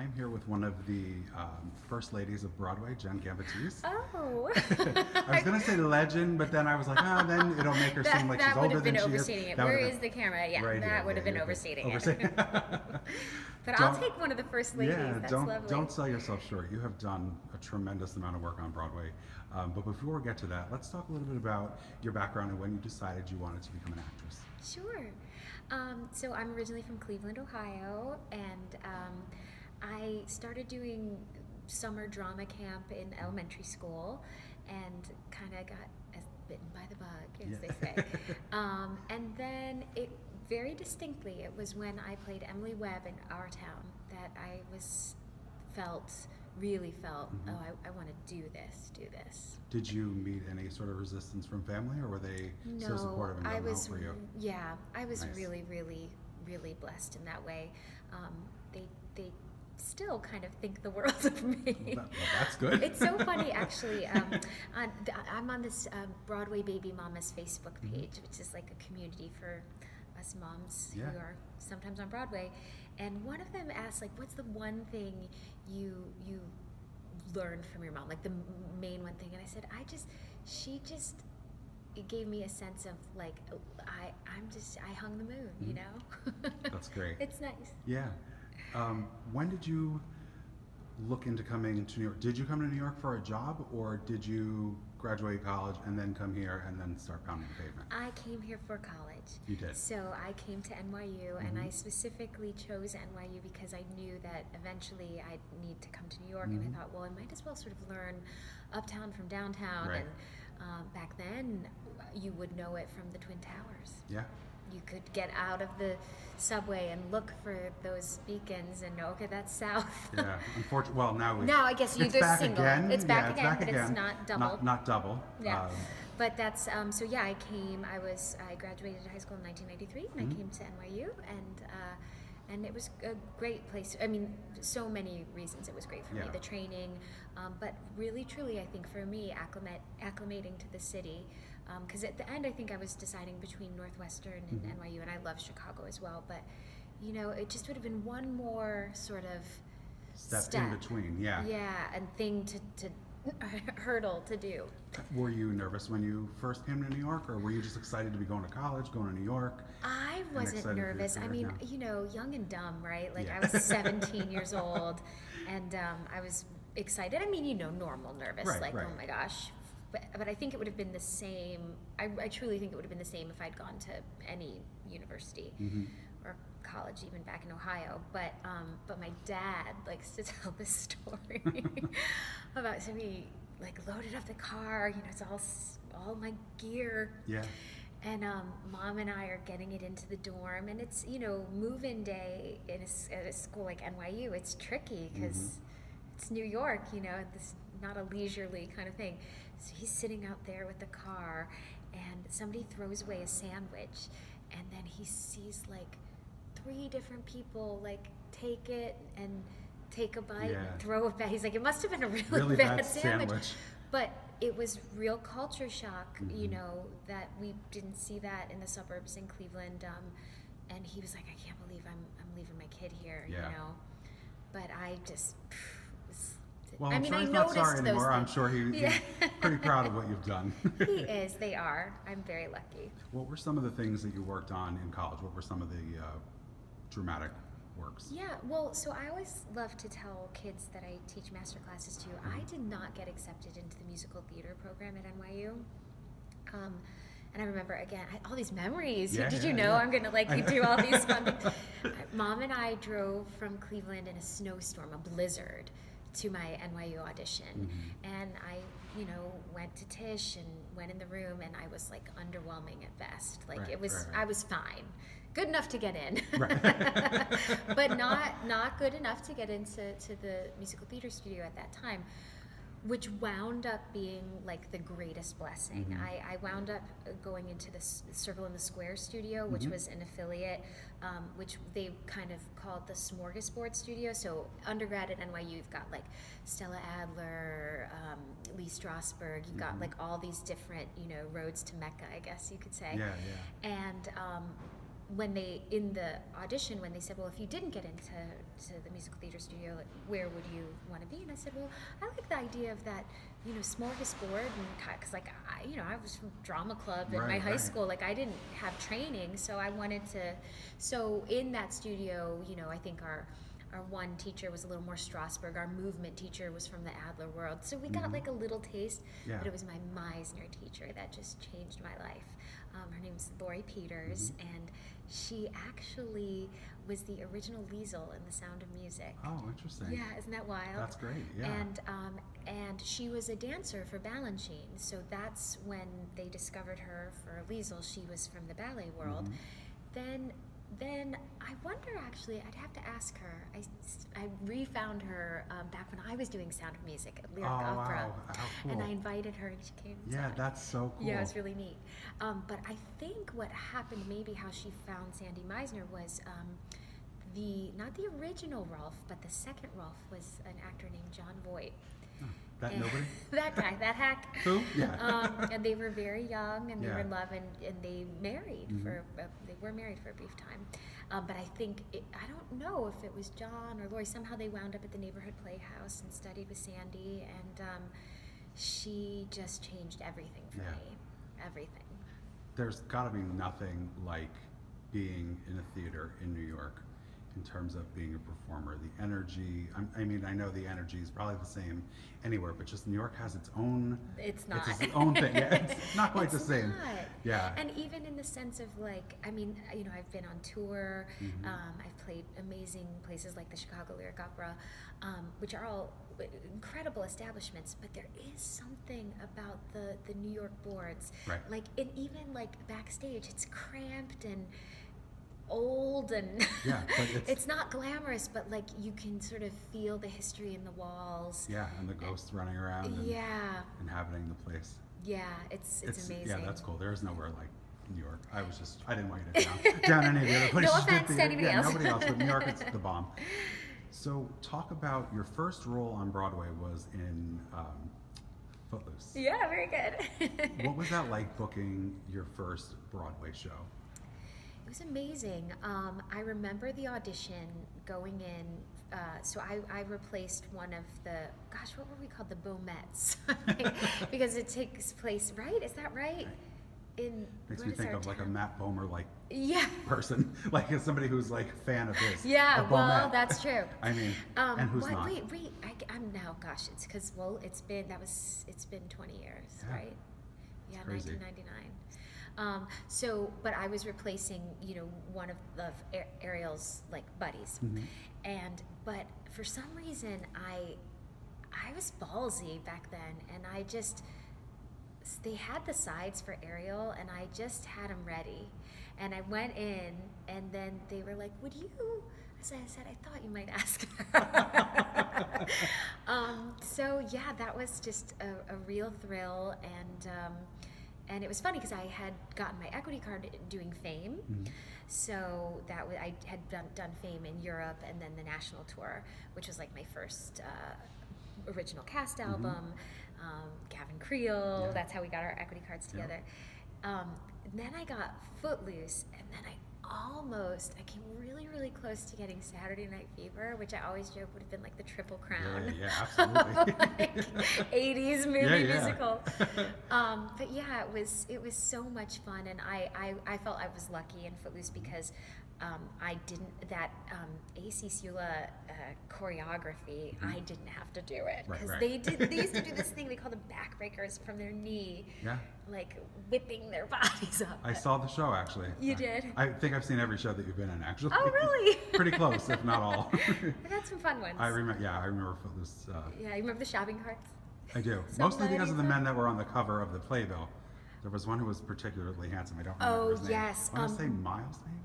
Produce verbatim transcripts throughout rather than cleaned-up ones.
I'm here with one of the um, first ladies of Broadway, Jen Gambatese. Oh! I was going to say legend, but then I was like, ah, oh, then it'll make her that, seem like she's older than she is. That would have been overstating it. Where is the camera? Yeah, right that would have yeah, been overstating it. But don't, I'll take one of the first ladies. Yeah, That's don't, lovely. Don't sell yourself short. You have done a tremendous amount of work on Broadway. Um, but before we get to that, let's talk a little bit about your background and when you decided you wanted to become an actress. Sure. Um, so I'm originally from Cleveland, Ohio, and um, I started doing summer drama camp in elementary school and kind of got as bitten by the bug, as yeah. they say. Um, and then it very distinctly, it was when I played Emily Webb in Our Town that I was felt, really felt, mm-hmm. oh, I, I want to do this, do this. Did you meet any sort of resistance from family, or were they no, so supportive and I was, for you? Yeah, I was nice. really, really, really blessed in that way. Um, they, they still kind of think the world of me. Well, that, well, that's good. It's so funny, actually. Um, on, I'm on this um, Broadway Baby Mama's Facebook page, mm-hmm. which is like a community for us moms yeah. who are sometimes on Broadway. And one of them asked, like, what's the one thing you you learned from your mom? Like, the main one thing. And I said, I just, she just it gave me a sense of, like, I, I'm just, I hung the moon, mm-hmm. you know? That's great. It's nice. Yeah. Um, when did you look into coming to New York? Did you come to New York for a job, or did you graduate college and then come here and then start pounding the pavement? I came here for college. You did. So I came to N Y U, mm-hmm. and I specifically chose N Y U because I knew that eventually I'd need to come to New York, mm-hmm. and I thought, well, I might as well sort of learn uptown from downtown, right. and um, back then you would know it from the Twin Towers. Yeah. You could get out of the subway and look for those beacons and know, okay, that's south. Yeah, unfortunately, well, now we Now I guess you, it's there's back single. Again. It's back yeah, again, it's back but again. It's not double. Not, not double. Yeah. Um, but that's, um, so yeah, I came, I was, I graduated high school in nineteen ninety-three, and mm-hmm. I came to N Y U, and uh, and it was a great place. I mean, so many reasons it was great for yeah. me, the training, um, but really, truly, I think for me, acclimate, acclimating to the city, because um, at the end, I think I was deciding between Northwestern and mm-hmm. N Y U, and I love Chicago as well, but, you know, it just would have been one more sort of step. Step in between, yeah. Yeah, and thing to, to hurdle to do. Were you nervous when you first came to New York, or were you just excited to be going to college, going to New York? I wasn't nervous. I mean, now? you know, young and dumb, right? Like, yeah. I was seventeen years old, and um, I was excited. I mean, you know, normal nervous, right, like, right. oh my gosh. But, but I think it would have been the same. I, I truly think it would have been the same if I'd gone to any university mm-hmm. or college, even back in Ohio. But um, but my dad likes to tell this story about so we like loaded up the car. You know, it's all all my gear. Yeah. And um, mom and I are getting it into the dorm, and it's you know move-in day in a, at a school like N Y U. It's tricky because mm-hmm. it's New York. You know, this not a leisurely kind of thing. So he's sitting out there with the car, and somebody throws away a sandwich, and then he sees like three different people like take it and take a bite yeah. and throw it back. He's like, it must have been a really, really bad, bad sandwich. sandwich. But it was real culture shock, mm-hmm. you know, that we didn't see that in the suburbs in Cleveland. Um, and he was like, I can't believe I'm, I'm leaving my kid here, yeah. you know. But I just... Well, I'm I mean, sure he's I not sorry anymore. Things. I'm sure he, yeah. he's pretty proud of what you've done. He is. They are. I'm very lucky. What were some of the things that you worked on in college? What were some of the uh, dramatic works? Yeah. Well, so I always love to tell kids that I teach master classes to, I did not get accepted into the musical theater program at N Y U. Um, and I remember, again, I, all these memories. Yeah, did yeah, you know yeah. I'm going to, like, do all these fun things? Mom and I drove from Cleveland in a snowstorm, a blizzard, to my N Y U audition, mm-hmm. and I, you know, went to Tisch and went in the room, and I was like underwhelming at best. Like right, it was, right, right. I was fine, good enough to get in, right. but not not good enough to get into to the musical theater studio at that time, which wound up being like the greatest blessing. Mm-hmm. I, I wound up going into the Circle in the Square studio, which mm-hmm. was an affiliate, um, which they kind of called the Smorgasbord studio. So undergrad at N Y U, you've got like Stella Adler, um, Lee Strasberg, you've mm-hmm. got like all these different, you know, roads to Mecca, I guess you could say. Yeah, yeah. And um, when they, in the audition, when they said, well, if you didn't get into to the musical theater studio, like, where would you want to be? And I said, well, I like the idea of that, you know, smorgasbord, because, like, I, you know, I was from drama club in right, my high right. school. Like, I didn't have training, so I wanted to, so in that studio, you know, I think our, our one teacher was a little more Strasberg. Our movement teacher was from the Adler world. So we got mm-hmm. like a little taste, yeah. but it was my Meisner teacher that just changed my life. Um, her name's Lori Peters, mm-hmm. and she actually was the original Liesl in The Sound of Music. Oh, interesting. Yeah, isn't that wild? That's great, yeah. And, um, and she was a dancer for Balanchine, so that's when they discovered her for Liesl. She was from the ballet world. Mm-hmm. Then... Then I wonder, actually, I'd have to ask her. I, I refound her um, back when I was doing Sound of Music at Lyric oh, Opera. Wow. How cool. And I invited her and she came. Yeah, on. That's so cool. Yeah, it was really neat. Um, but I think what happened, maybe how she found Sandy Meisner was um, the, not the original Rolf, but the second Rolf was an actor named John Voight. Oh, that and nobody? That guy, that hack. Who? Yeah. Um, and they were very young, and yeah. they were in love, and, and they married mm-hmm. for uh, they were married for a brief time. Um, but I think it, I don't know if it was John or Lori. Somehow they wound up at the neighborhood playhouse and studied with Sandy, and um, she just changed everything for yeah. me. Everything. There's got to be nothing like being in a theater in New York in terms of being a performer, the energy. I, I mean, I know the energy is probably the same anywhere, but just New York has its own. It's not. It's its own thing. Yeah, it's not quite it's the same. Not. Yeah. And even in the sense of like, I mean, you know, I've been on tour. Mm-hmm. um, I've played amazing places like the Chicago Lyric Opera, um, which are all incredible establishments, but there is something about the the New York boards. Right. Like, and even like backstage, it's cramped and old and yeah, but it's, it's not glamorous, but like you can sort of feel the history in the walls. Yeah, and the ghosts running around and yeah. inhabiting the place. Yeah, it's, it's it's amazing. Yeah, that's cool. There is nowhere like New York. I was just, I didn't want you to down, down any of the other places. No offense to anybody yeah, else. Nobody else, but New York is the bomb. So talk about your first role on Broadway was in um, Footloose. Yeah, very good. What was that like booking your first Broadway show? It was amazing. Um, I remember the audition going in. Uh, so I, I replaced one of the, gosh, what were we called? The Beaumettes. Because it takes place, right? Is that right? In, Makes me think of town? Like a Matt Bomer like yeah. person. Like somebody who's like a fan of his. Yeah, well, that's true. I mean, um, and who's what, not? Wait, wait, I, I'm now, gosh, it's because, well, it's been, that was, it's been twenty years, yeah. right? Yeah, crazy. nineteen ninety-nine. Um, so, but I was replacing, you know, one of, the, of Ariel's, like, buddies. Mm-hmm. And, but for some reason, I, I was ballsy back then, and I just, they had the sides for Ariel, and I just had them ready. And I went in, and then they were like, would you, so I said, I thought you might ask her. um, so, yeah, that was just a, a real thrill, and, um, And it was funny because I had gotten my equity card doing Fame, mm-hmm. so that w I had done, done Fame in Europe and then the national tour, which was like my first uh, original cast album. Mm-hmm. um, Gavin Creel, yeah. that's how we got our equity cards together. Yeah. Um, and then I got Footloose, and then I almost, I came really, really close to getting Saturday Night Fever, which I always joke would have been like the triple crown. Yeah, yeah, absolutely. Like eighties movie yeah, yeah. musical. Um, but yeah, it was it was so much fun, and I, I, I felt I was lucky in Footloose because um, I didn't, that um, A C Seula uh, choreography, mm-hmm. I didn't have to do it. Because right, right. they, did, they used to do this thing they call the backbreakers from their knee. Yeah. Like whipping their bodies up. I saw the show actually. You I, did? I think I've seen every show that you've been in actually. Oh really? Pretty close, if not all. I've had some fun ones. I remember, yeah, I remember Footloose. Uh, yeah, you remember the shopping carts? I do. Somebody Mostly because of the men that were on the cover of the playbill. There was one who was particularly handsome. I don't remember oh, his name. Oh yes. I want to um, say Miles maybe?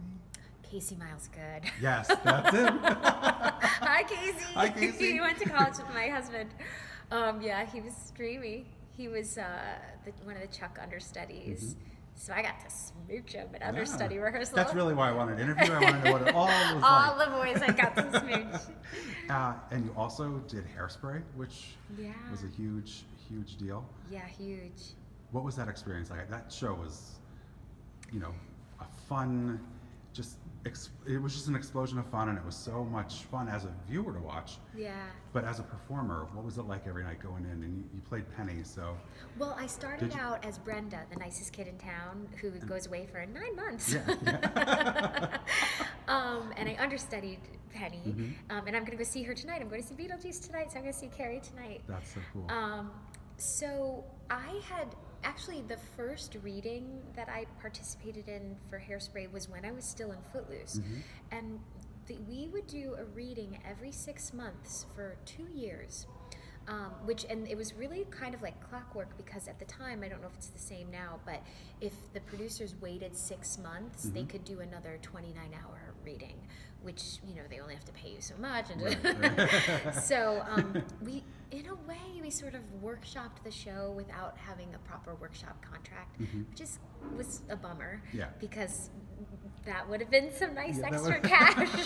Casey Miles, good. Yes, that's him. Hi Casey. Hi Casey. He went to college with my husband. Um, yeah, he was dreamy. He was uh, the, one of the Chuck understudies, mm-hmm. so I got to smooch him at yeah. understudy rehearsal. That's really why I wanted to interview. I wanted to know what it all was all like. All the boys I got to smooch. Uh, and you also did Hairspray, which yeah. was a huge, huge deal. Yeah, huge. What was that experience like? That show was, you know, a fun, just ex it was just an explosion of fun, and it was so much fun as a viewer to watch. Yeah. But as a performer, what was it like every night going in? And you, you played Penny, so. Well, I started Did out you? as Brenda, the nicest kid in town, who and goes away for nine months. Yeah. yeah. um, and I understudied Penny, mm-hmm. um, and I'm going to go see her tonight. I'm going to see Beetlejuice tonight, so I'm going to see Carrie tonight. That's so cool. Um, so I had. Actually, the first reading that I participated in for Hairspray was when I was still in Footloose. Mm-hmm. And the, we would do a reading every six months for two years, um, which, and it was really kind of like clockwork, because at the time, I don't know if it's the same now, but if the producers waited six months, mm-hmm. they could do another twenty-nine hour reading, which, you know, they only have to pay you so much. And right, right. So um, we, in a way, we sort of workshopped the show without having a proper workshop contract, mm-hmm. which is, was a bummer, yeah. because that would have been some nice yeah, extra cash.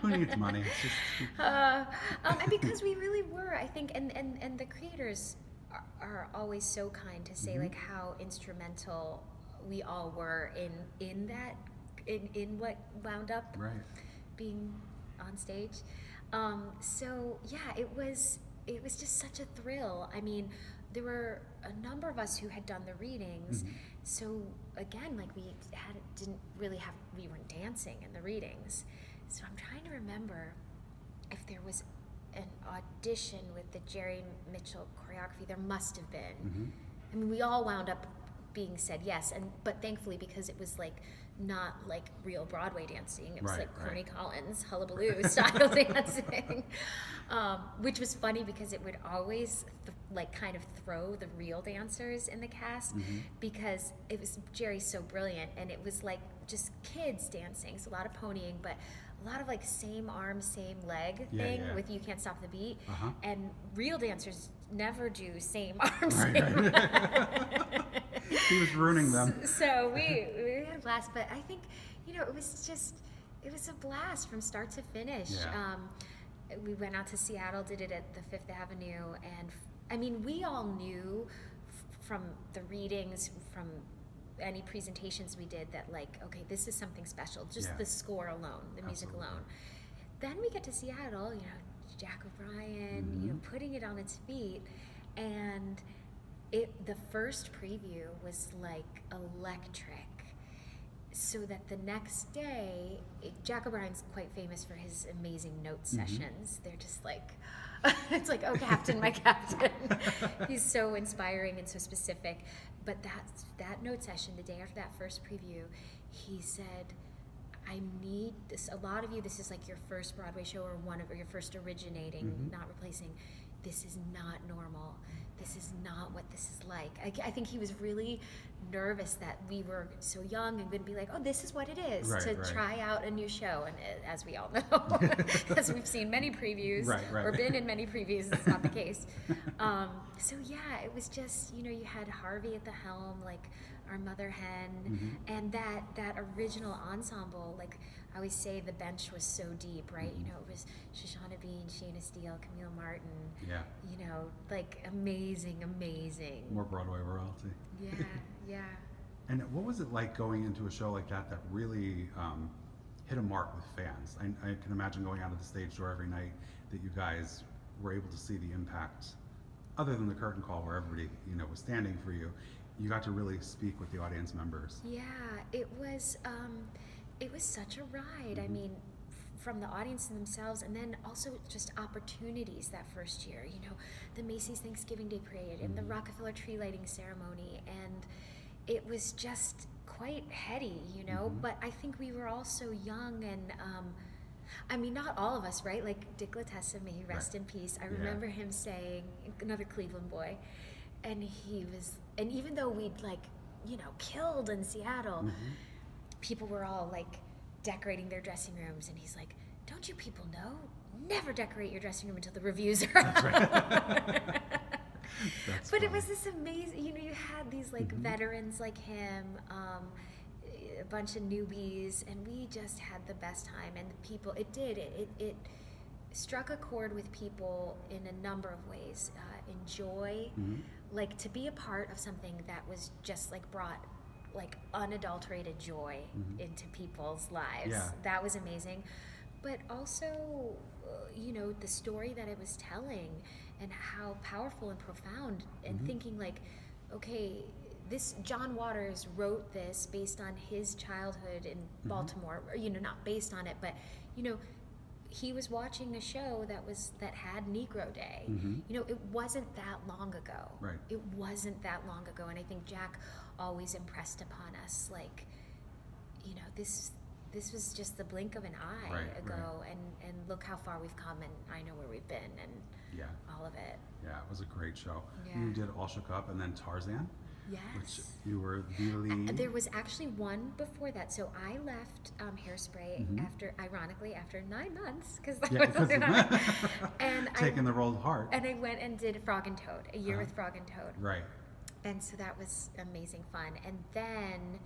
Who needs money? It's just... uh, um, and because we really were, I think, and, and, and the creators are, are always so kind to say, mm-hmm. like, how instrumental we all were in, in that, in, in what wound up right. being on stage. Um, so, yeah, it was... It was just such a thrill. I mean, there were a number of us who had done the readings, mm-hmm. so again, like we had didn't really have we weren't dancing in the readings. So I'm trying to remember if there was an audition with the Jerry Mitchell choreography. There must have been. Mm-hmm. I mean, we all wound up being said yes, and but thankfully, because it was like not like real Broadway dancing, it was right, like Corny right. Collins, Hullabaloo style dancing, um, which was funny because it would always th like kind of throw the real dancers in the cast, mm-hmm. because it was Jerry's so brilliant, and it was like just kids dancing, so a lot of ponying, but a lot of like same arm, same leg yeah, thing yeah. with You Can't Stop the Beat, uh-huh. and real dancers never do same arm, right, same right. leg. He was ruining them. So we, we had a blast, but I think, you know, it was just, it was a blast from start to finish. Yeah. Um, we went out to Seattle, did it at the Fifth Avenue, and I mean, we all knew f from the readings, from any presentations we did, that like, okay, this is something special, just yeah. the score alone, the Absolutely. music alone. Then we get to Seattle, you know, Jack O'Brien, mm-hmm. you know, putting it on its feet, and... It, the first preview was like electric, so that the next day, it, Jack O'Brien's quite famous for his amazing note mm-hmm. sessions. They're just like, it's like, oh, Captain, my Captain. He's so inspiring and so specific. But that, that note session, the day after that first preview, he said, I need this. A lot of you, this is like your first Broadway show or one of or your first originating, mm-hmm. not replacing. This is not normal. This is not what this is like. I, I think he was really nervous that we were so young and would be like, oh, this is what it is right, to right. try out a new show. And it, as we all know, as we've seen many previews right, right. or been in many previews, that's not the case. Um, so yeah, it was just, you know, you had Harvey at the helm, like our mother hen, mm-hmm. and that, that original ensemble, like I always say the bench was so deep, right? Mm-hmm. You know, it was Shoshana Bean, Shayna Steele, Camille Martin. Yeah. You know, like amazing, amazing. More Broadway royalty. Yeah, yeah. And what was it like going into a show like that that really um, hit a mark with fans? I, I can imagine going out of the stage door every night that you guys were able to see the impact, other than the curtain call where everybody, you know, was standing for you. You got to really speak with the audience members. Yeah, it was. Um, It was such a ride, I mean, from the audience themselves, and then also just opportunities that first year, you know, the Macy's Thanksgiving Day Parade and the Rockefeller Tree Lighting Ceremony, and it was just quite heady, you know, mm-hmm. but I think we were all so young, and um, I mean, not all of us, right? Like Dick LeTessa, may he rest right. in peace, I remember yeah. him saying, another Cleveland boy, and he was, and even though we'd like, you know, killed in Seattle, mm-hmm. people were all like decorating their dressing rooms, and he's like, don't you people know? Never decorate your dressing room until the reviews are out. That's right. That's but funny. It was this amazing, you know, you had these like mm-hmm. veterans like him, um, a bunch of newbies, and we just had the best time, and the people, it did, it, it, it struck a chord with people in a number of ways. Uh, enjoy, mm-hmm. like to be a part of something that was just like brought like unadulterated joy mm-hmm. into people's lives. Yeah. That was amazing. But also, you know, the story that it was telling and how powerful and profound, and mm-hmm. thinking like, okay, this John Waters wrote this based on his childhood in mm-hmm. Baltimore, you know, not based on it, but, you know, he was watching a show that was that had Negro Day. Mm-hmm. You know, it wasn't that long ago. Right. It wasn't that long ago, and I think Jack always impressed upon us, like, you know, this this was just the blink of an eye right, ago, right. and and look how far we've come, and I know where we've been, and yeah. all of it. Yeah, it was a great show. Yeah. You did All Shook Up, and then Tarzan. Yes. Which you were the lead. Uh, there was actually one before that. So I left um, Hairspray mm-hmm. after, ironically, after nine months because that yeah, was and taking I, the role of heart. And I went and did Frog and Toad, a year uh, with Frog and Toad. Right. And so that was amazing fun. And then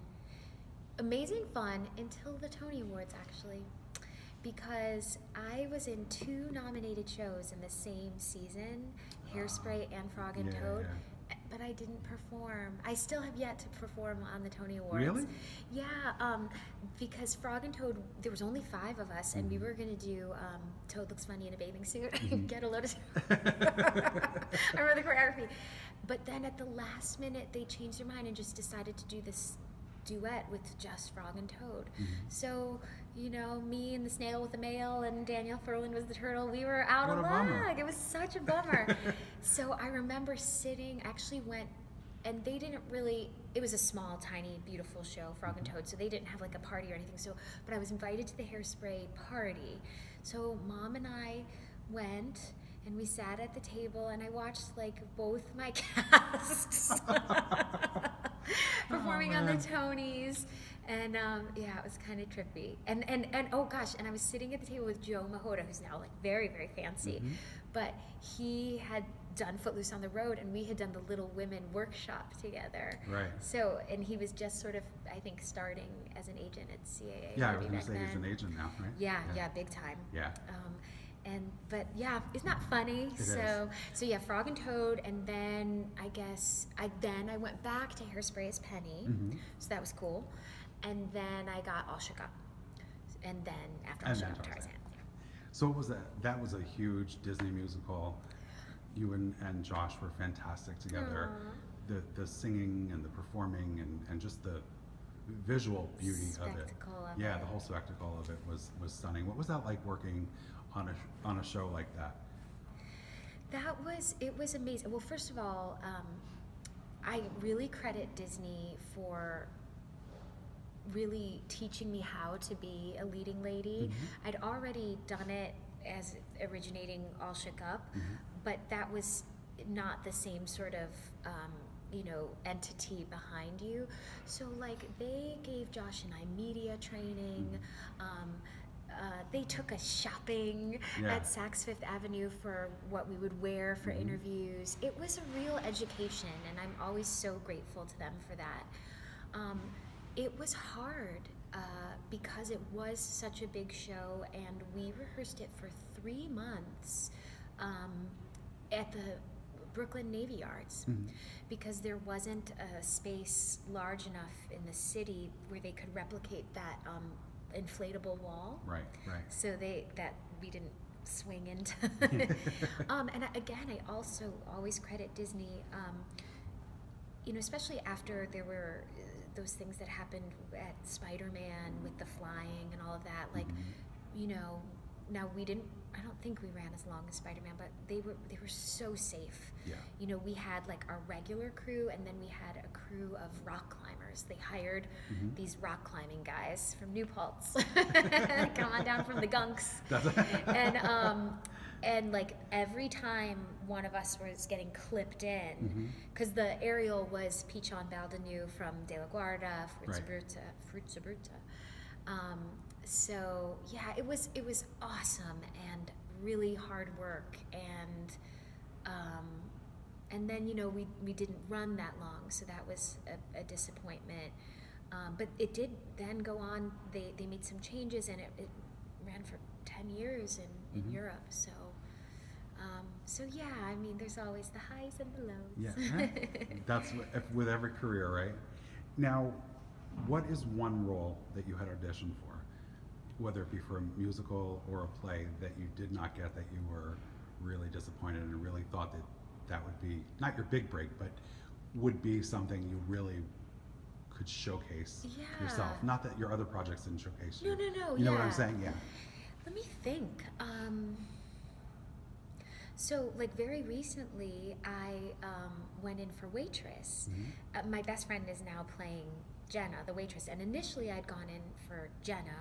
amazing fun until the Tony Awards, actually, because I was in two nominated shows in the same season, Hairspray and Frog and yeah, Toad. Yeah. But I didn't perform. I still have yet to perform on the Tony Awards. Really? Yeah, um, because Frog and Toad, there was only five of us, and mm-hmm. we were going to do um, Toad Looks Funny in a Bathing Suit. Mm-hmm. Get a load of... I remember the choreography. But then at the last minute, they changed their mind and just decided to do this duet with just Frog and Toad. Mm-hmm. So, you know, me and the snail with the mail and Danielle Ferland was the turtle, we were out what of luck. It was such a bummer. So I remember sitting, actually went, and they didn't really, it was a small, tiny, beautiful show, Frog and Toad, so they didn't have like a party or anything, so, but I was invited to the Hairspray party. So Mom and I went, and we sat at the table, and I watched like both my casts. Performing oh, on the Tonys, and um, yeah, it was kind of trippy. And, and and oh gosh, and I was sitting at the table with Joe Mahoda, who's now like very very fancy, mm-hmm. but he had done Footloose on the road, and we had done the Little Women workshop together. Right. So, and he was just sort of, I think, starting as an agent at C A A. Yeah, I was gonna say he's an agent now, right? Yeah, yeah, yeah, big time. Yeah. Um, and but yeah, it's not funny. It so is. so yeah, Frog and Toad, and then I guess I then I went back to Hairspray as Penny, mm-hmm. so that was cool, and then I got All Shook Up, and then after All Shook Up, Tarzan. Yeah. So it was a, that was a huge Disney musical. You and, and Josh were fantastic together. Aww. The the singing and the performing and and just the visual beauty of it. of it. Yeah, the whole spectacle of it was was stunning. What was that like working on a, on a show like that? That was, it was amazing. Well, first of all, um, I really credit Disney for really teaching me how to be a leading lady. Mm-hmm. I'd already done it as originating All Shook Up, mm-hmm. but that was not the same sort of, um, you know, entity behind you. So like they gave Josh and I media training, mm-hmm. um, Uh, they took us shopping yeah. at Saks Fifth Avenue for what we would wear for mm-hmm. interviews. It was a real education, and I'm always so grateful to them for that. Um, it was hard uh, because it was such a big show, and we rehearsed it for three months um, at the Brooklyn Navy Yards, mm-hmm. because there wasn't a space large enough in the city where they could replicate that um, inflatable wall, right? Right. So they that we didn't swing into. um, and again, I also always credit Disney. Um, you know, especially after there were uh, those things that happened at Spider-Man with the flying and all of that. Like, mm-hmm. you know, now we didn't. I don't think we ran as long as Spider-Man, but they were they were so safe. Yeah. You know, we had like our regular crew, and then we had a crew of rock climbers. They hired mm-hmm. these rock climbing guys from New Paltz. Come on down from the gunks. and um, and like every time one of us was getting clipped in, because mm-hmm. the aerial was Pichon Baldeneau from De La Guardia, Fruitsabrutta, right. Fruitsabrutta. Um, so yeah, it was it was awesome and really hard work, and um, and then, you know, we, we didn't run that long, so that was a, a disappointment. Um, but it did then go on. They, they made some changes, and it, it ran for ten years in, in mm-hmm. Europe. So, um, so yeah, I mean, there's always the highs and the lows. Yeah, that's with every career, right? Now, what is one role that you had auditioned for, whether it be for a musical or a play, that you did not get, that you were really disappointed and really thought that that would be, not your big break, but would be something you really could showcase yeah. yourself? Not that your other projects didn't showcase you. No, no, no, You yeah. know what I'm saying? Yeah. Let me think. Um, so, like, very recently, I um, went in for Waitress. Mm-hmm. Uh, my best friend is now playing Jenna, the waitress, and initially I'd gone in for Jenna,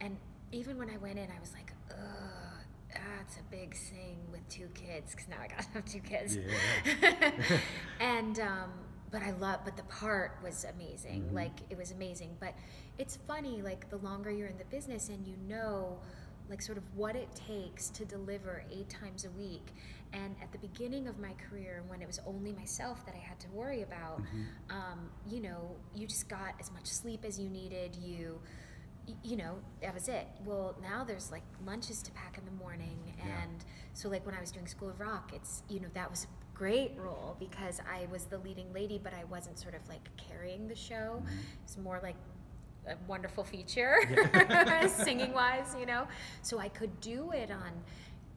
and even when I went in, I was like, ugh, that's a big thing with two kids, because now I gotta have two kids. Yeah. and, um, but I love, but the part was amazing, mm-hmm. like, it was amazing, but it's funny, like, the longer you're in the business and you know, like, sort of what it takes to deliver eight times a week, and at the beginning of my career, when it was only myself that I had to worry about, mm-hmm. um, you know, you just got as much sleep as you needed, you, you know, that was it. Well, now there's, like, lunches to pack in the morning, and yeah. so, like, when I was doing School of Rock, it's, you know, that was a great role, because I was the leading lady, but I wasn't sort of, like, carrying the show. Mm-hmm. It's more like a wonderful feature, yeah. singing wise, you know, so I could do it on,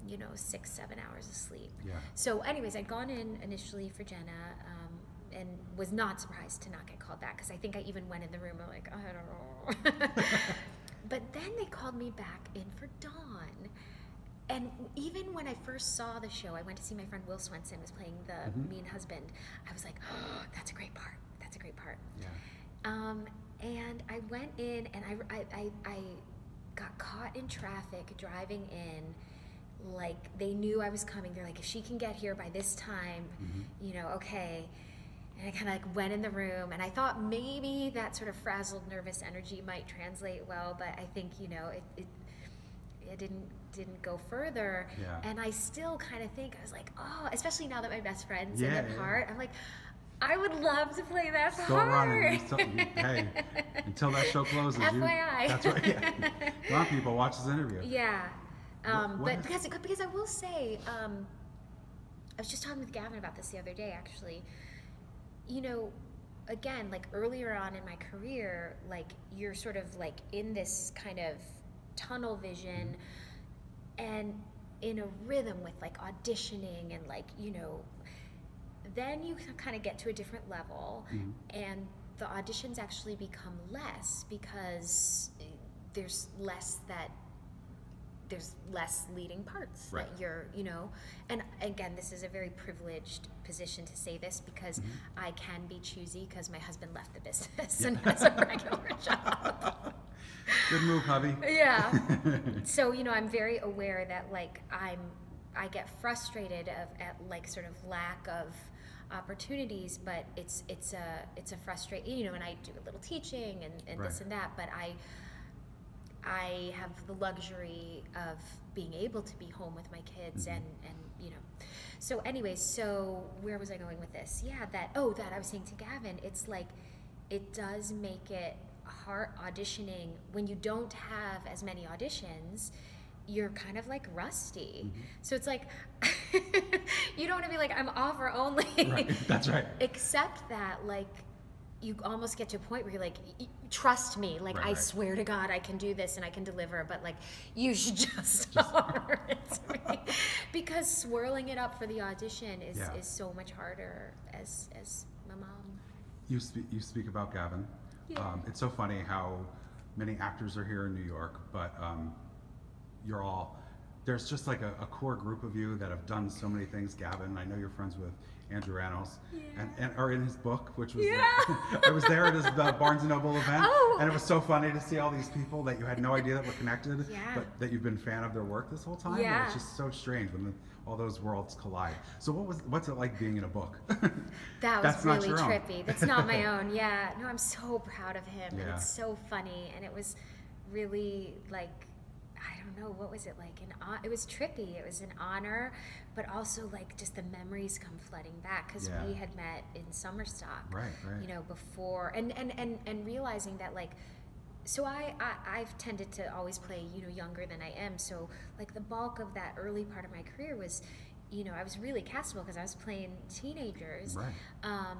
you know, six, seven hours of sleep. Yeah. So anyways, I'd gone in initially for Jenna um, and was not surprised to not get called back, because I think I even went in the room and like, I don't know. But then they called me back in for Dawn. And even when I first saw the show, I went to see my friend Will Swenson was playing the mm-hmm. mean husband. I was like, oh, that's a great part. That's a great part. Yeah. Um, and I went in, and I, I, I, I got caught in traffic driving in. Like, they knew I was coming. They're like, if she can get here by this time, mm-hmm. you know, okay. And I kind of like went in the room, and I thought maybe that sort of frazzled, nervous energy might translate well, but I think, you know, it it, it didn't didn't go further. Yeah. And I still kind of think, I was like, oh, especially now that my best friend's yeah, in the part, yeah. I'm like, I would love to play that Still part. Running. Still, hey, until that show closes. F Y I. You, that's right. Yeah. A lot of people watch this interview. Yeah. Um, what, what but because it, because I will say, um, I was just talking with Gavin about this the other day, actually. You know, again, like earlier on in my career, like you're sort of like in this kind of tunnel vision and in a rhythm with like auditioning and like, you know, then you kind of get to a different level, mm-hmm. and the auditions actually become less because there's less that there's less leading parts right. that you're, you know, and again, this is a very privileged position to say this because mm-hmm. I can be choosy because my husband left the business yeah. and has a regular job. Good move, hubby. Yeah. So, you know, I'm very aware that like I'm, I get frustrated of at like sort of lack of opportunities, but it's it's a it's a frustration, you know. And I do a little teaching and, and right. this and that, but I I have the luxury of being able to be home with my kids, mm-hmm. and and you know. So anyway, so where was I going with this? Yeah, that oh that I was saying to Gavin, it's like it does make it hard auditioning when you don't have as many auditions. You're kind of like rusty. Mm-hmm. So it's like, you don't want to be like, I'm offer only. Right. That's right. Except that like, you almost get to a point where you're like, trust me, like right, I right. swear to God I can do this and I can deliver, but like, you should just, just offer it to me. Because swirling it up for the audition is, yeah. is so much harder as, as my mom. You speak, you speak about Gavin. Yeah. Um, it's so funny how many actors are here in New York, but um, you're all, there's just like a, a core group of you that have done so many things. Gavin, I know you're friends with Andrew Rannells, yeah. and, and or in his book, which was, yeah. the, I was there at his the Barnes and Noble event, oh. and it was so funny to see all these people that you had no idea that were connected, yeah. but that you've been a fan of their work this whole time. Yeah. It's just so strange when the, all those worlds collide. So what was, what's it like being in a book? That was That's really trippy. Own. That's not my own, yeah. No, I'm so proud of him, yeah. and it's so funny, and it was really like, I don't know, what was it like? An, it was trippy. It was an honor, but also like just the memories come flooding back because yeah. we had met in Summerstock, right, right. you know, before, and, and, and, and realizing that like, so I, I, I've tended to always play, you know, younger than I am. So like the bulk of that early part of my career was, you know, I was really castable because I was playing teenagers. Right. Um,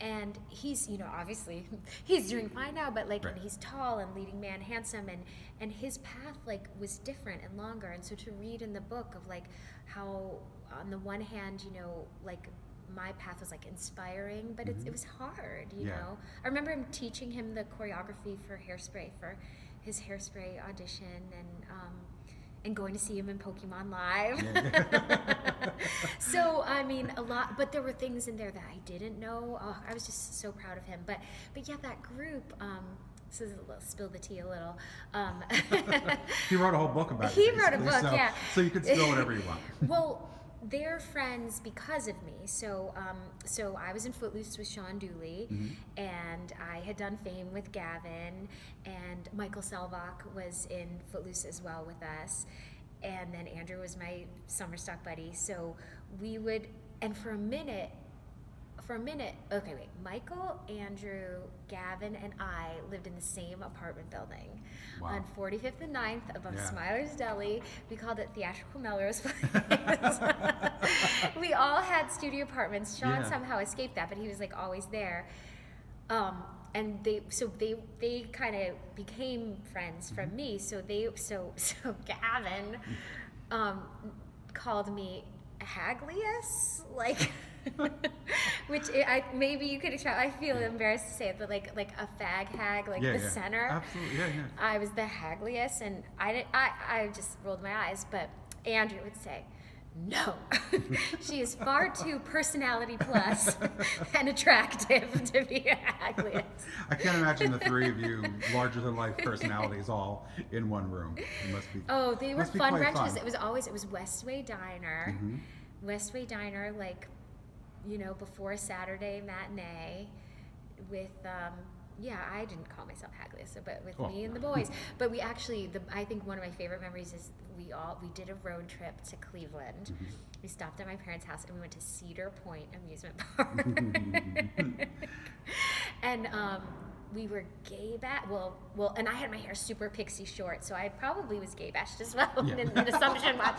And he's, you know, obviously he's doing fine now, but like, right. and he's tall and leading man, handsome, and and his path like was different and longer. And so to read in the book of like how on the one hand, you know, like my path was like inspiring, but mm-hmm. it, it was hard, you yeah. know. I remember him teaching him the choreography for Hairspray, for his Hairspray audition, and um, and going to see him in Pokemon Live. Yeah. So I mean, a lot, but there were things in there that I didn't know. Oh, I was just so proud of him. But but yeah, that group. Um, So let's spill the tea a little. Um, he wrote a whole book about it. He wrote a book, so, yeah. So you can spill whatever you want. Well, they're friends because of me. So um, so I was in Footloose with Sean Dooley, mm-hmm. and I had done Fame with Gavin, and Michael Selvach was in Footloose as well with us. And then Andrew was my summer stock buddy. So we would, and for a minute, For a minute, okay, wait. Michael, Andrew, Gavin, and I lived in the same apartment building wow. on forty-fifth and ninth above yeah. Smiler's Deli. We called it Theatrical Melrose Place. We all had studio apartments. Sean yeah. somehow escaped that, but he was like always there. Um, and they, so they, they kind of became friends from mm-hmm. me. So they, so so Gavin, um, called me Haglius, like. Which I maybe you could try. I feel yeah. embarrassed to say it, but like like a fag hag, like yeah, the yeah. center. Absolutely, yeah, yeah. I was the hagliest, and I I I just rolled my eyes. But Andrew would say, "No, she is far too personality plus and attractive to be a hagliest." I can't imagine the three of you, larger than life personalities, all in one room. It must be. Oh, they were fun brunches. It was always it was Westway Diner, mm-hmm. Westway Diner, like. You know, before Saturday matinee, with um, yeah, I didn't call myself Haglius, but with oh. me and the boys. But we actually, the I think one of my favorite memories is we all we did a road trip to Cleveland. Mm-hmm. We stopped at my parents' house and we went to Cedar Point Amusement Park, and um, we were gay bash. Well, well, and I had my hair super pixie short, so I probably was gay bashed as well. Yeah. an, an assumption was,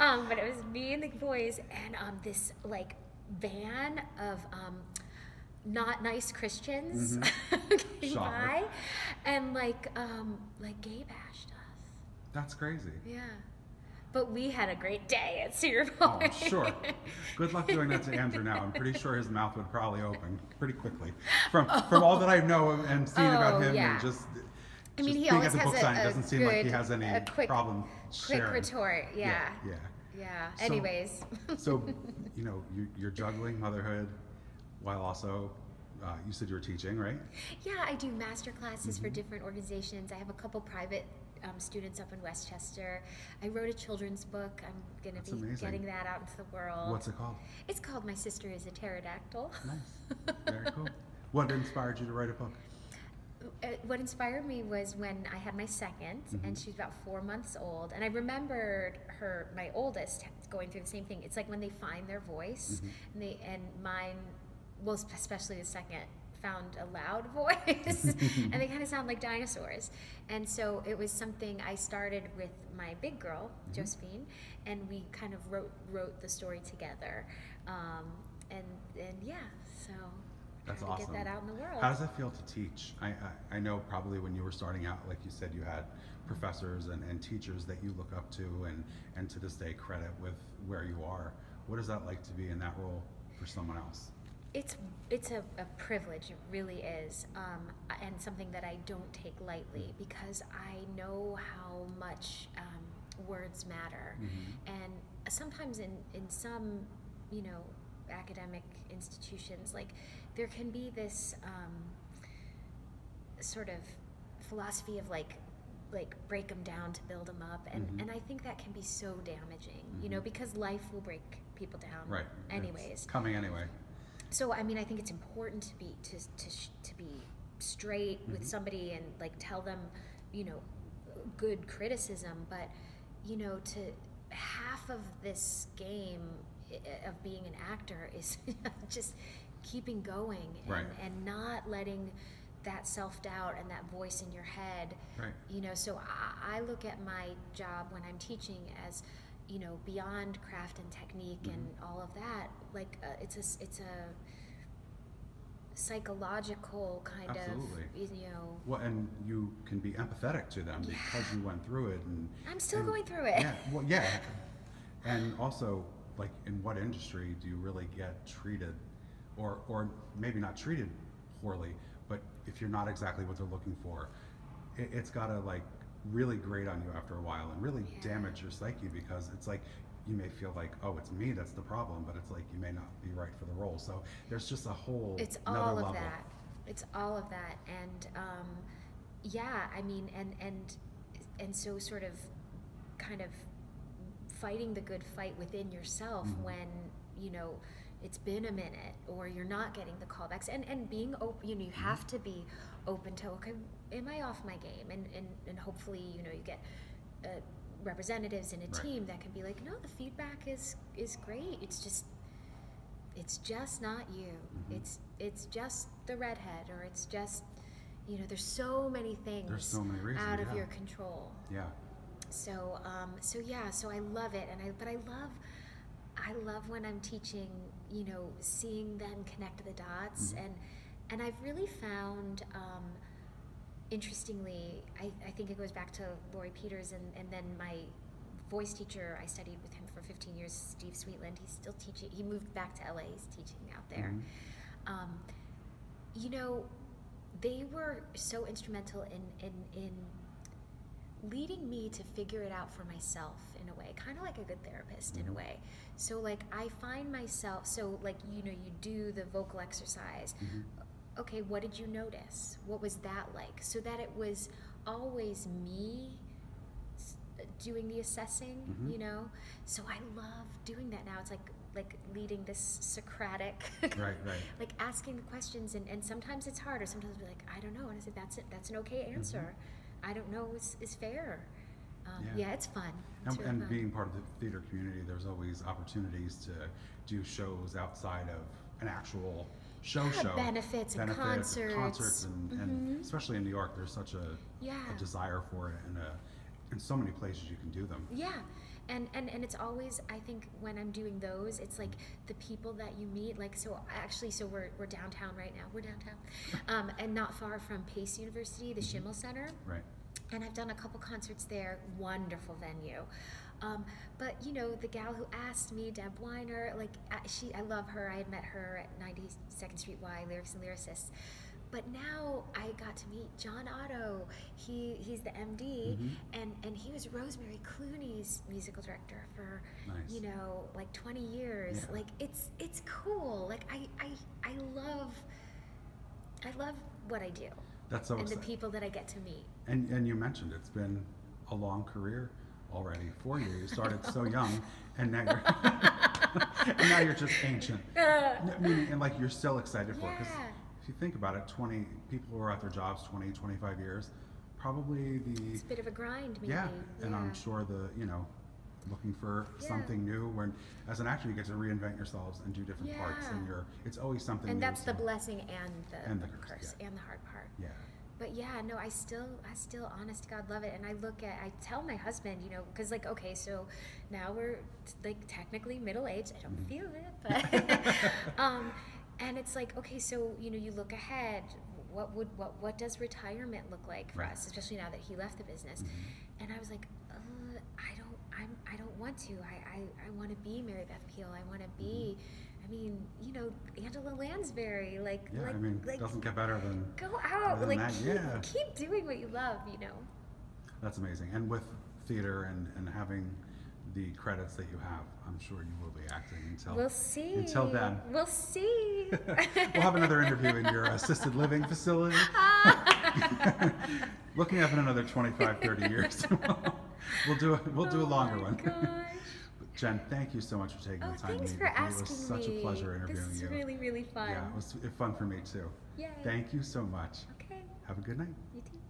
um, but it was me and the boys, and um, this like. Van of um, not nice Christians mm-hmm. came by and like um, like gay bashed us. That's crazy. Yeah, but we had a great day at Cedar Point. Oh, sure. Good luck doing that to Andrew now. I'm pretty sure his mouth would probably open pretty quickly from oh. from all that I know and seen oh, about him yeah. and just. I mean, just he always has book a, sign, a doesn't good, seem like he has any quick, problem quick sharing. retort. Yeah. Yeah. yeah. Yeah, so, anyways. So, you know, you, you're juggling motherhood while also, uh, you said you were teaching, right? Yeah, I do master classes mm-hmm. for different organizations. I have a couple private um, students up in Westchester. I wrote a children's book. I'm going to be amazing. getting that out into the world. What's it called? It's called My Sister is a Pterodactyl. Nice. Very cool. What inspired you to write a book? What inspired me was when I had my second, mm-hmm. and she was about four months old, and I remembered her, my oldest, going through the same thing. It's like when they find their voice, mm-hmm. and they and mine, well, especially the second, found a loud voice, and they kind of sound like dinosaurs. And so it was something I started with my big girl, mm-hmm. Josephine, and we kind of wrote wrote the story together, um, and and yeah, so. That's awesome. Get that out in the world. How does it feel to teach? I, I I know probably when you were starting out, like you said, you had professors and, and teachers that you look up to and, and to this day credit with where you are. What is that like to be in that role for someone else? It's it's a, a privilege, it really is, um, and something that I don't take lightly because I know how much um, words matter. Mm-hmm. And sometimes in, in some, you know, academic institutions, like there can be this um, sort of philosophy of like like break them down to build them up, and mm-hmm. and I think that can be so damaging, mm-hmm. you know, because life will break people down, right? Anyways, it's coming anyway. So I mean, I think it's important to be to to to be straight mm-hmm. with somebody and like tell them, you know, good criticism, but you know, to half of this game of being an actor is just keeping going and, right. and not letting that self-doubt and that voice in your head, right. you know, so I, I look at my job when I'm teaching as, you know, beyond craft and technique mm-hmm. and all of that, like uh, it's a, it's a, psychological kind Absolutely. of, you know. Well, and you can be empathetic to them yeah. because you went through it. And I'm still and, going through it. Yeah, well, yeah. And also, like, in what industry do you really get treated, or or maybe not treated poorly, but if you're not exactly what they're looking for, it, it's gotta like really grate on you after a while and really yeah. damage your psyche, because it's like, you may feel like, oh, it's me that's the problem, but it's like you may not be right for the role. So there's just a whole it's all of level. that. It's all of that, and um, yeah, I mean, and and and so sort of, kind of, fighting the good fight within yourself mm-hmm. when you know it's been a minute or you're not getting the callbacks, and and being open. You know, you mm-hmm. have to be open to, okay, am I off my game? And and and hopefully, you know, you get. Uh, representatives in a right. team that can be like, no, the feedback is is great, it's just it's just not you, mm-hmm. it's it's just the redhead, or it's just, you know, there's so many things there's so many reasons, out of yeah. your control. Yeah. So um so yeah, so I love it, and I but I love I love when I'm teaching, you know, seeing them connect the dots, mm-hmm. and and I've really found um interestingly, I, I think it goes back to Lori Peters, and, and then my voice teacher, I studied with him for fifteen years, Steve Sweetland. He's still teaching. He moved back to L A. He's teaching out there. Mm-hmm. Um, you know, they were so instrumental in, in, in leading me to figure it out for myself in a way, kind of like a good therapist mm-hmm. in a way. So, like, I find myself, so, like, you know, you do the vocal exercise. Mm-hmm. Okay, what did you notice? What was that like? So that it was always me doing the assessing, mm-hmm. you know? So I love doing that now. It's like like leading this Socratic, right, right. like asking the questions, and, and sometimes it's hard, or sometimes we're like, I don't know, and I say, that's it. That's an okay answer. Mm-hmm. I don't know is, is fair. Um, yeah. yeah, it's fun. It's and really and fun. Being part of the theater community, there's always opportunities to do shows outside of an actual show yeah, show benefits, benefits and concerts, concerts and, mm-hmm. and especially in New York, there's such a, yeah. a desire for it, and a, in so many places you can do them. Yeah, and, and and it's always, I think when I'm doing those, it's like the people that you meet, like, so actually, so we're, we're downtown right now, we're downtown, um, and not far from Pace University, the mm-hmm. Schimmel Center. Right. And I've done a couple concerts there, wonderful venue. Um, but you know, the gal who asked me, Deb Weiner, like she, I love her. I had met her at ninety-second Street Y, lyrics and lyricists. But now I got to meet John Otto. He he's the M D, mm-hmm. and and he was Rosemary Clooney's musical director for nice. you know like twenty years. Yeah. Like it's it's cool. Like I I I love I love what I do. That's so and exciting. The people that I get to meet. And and you mentioned it's been a long career. Already for you, you started so young, and now you're and now you're just ancient. I mean, and like you're still excited for it, because if you think about it, twenty people who are at their jobs twenty, twenty-five years, probably the it's a bit of a grind, maybe. Yeah, and yeah. I'm sure the you know, looking for yeah. something new. When as an actor, you get to reinvent yourselves and do different yeah. parts, and you're it's always something. And new, that's so. the blessing and the, and the curse, curse yeah. and the hard part. Yeah. But yeah, no, I still, I still, honest to God, love it. And I look at, I tell my husband, you know, because like, okay, so now we're like technically middle aged. I don't feel it, but, um, and it's like, okay, so you know, you look ahead. What would, what, what does retirement look like for right. us, especially now that he left the business? Mm-hmm. And I was like, uh, I don't, I'm, I don't want to. I, I, I want to be Mary Beth Peel. I want to be. I mean, you know, Angela Lansbury, like, yeah, like, I mean, like, doesn't get better than go out, than like, that. Keep, yeah. keep doing what you love, you know. That's amazing. And with theater and, and having the credits that you have, I'm sure you will be acting until we'll see. Until then, we'll see. We'll have another interview in your assisted living facility. Looking up in another twenty-five, thirty years, we'll do a, we'll do a longer oh one. Gosh. Jen, thank you so much for taking oh, the time. Thanks for asking me. It was such a pleasure interviewing you. This is really, really fun. Yeah, it was fun for me too. Yay. Thank you so much. Okay. Have a good night. You too.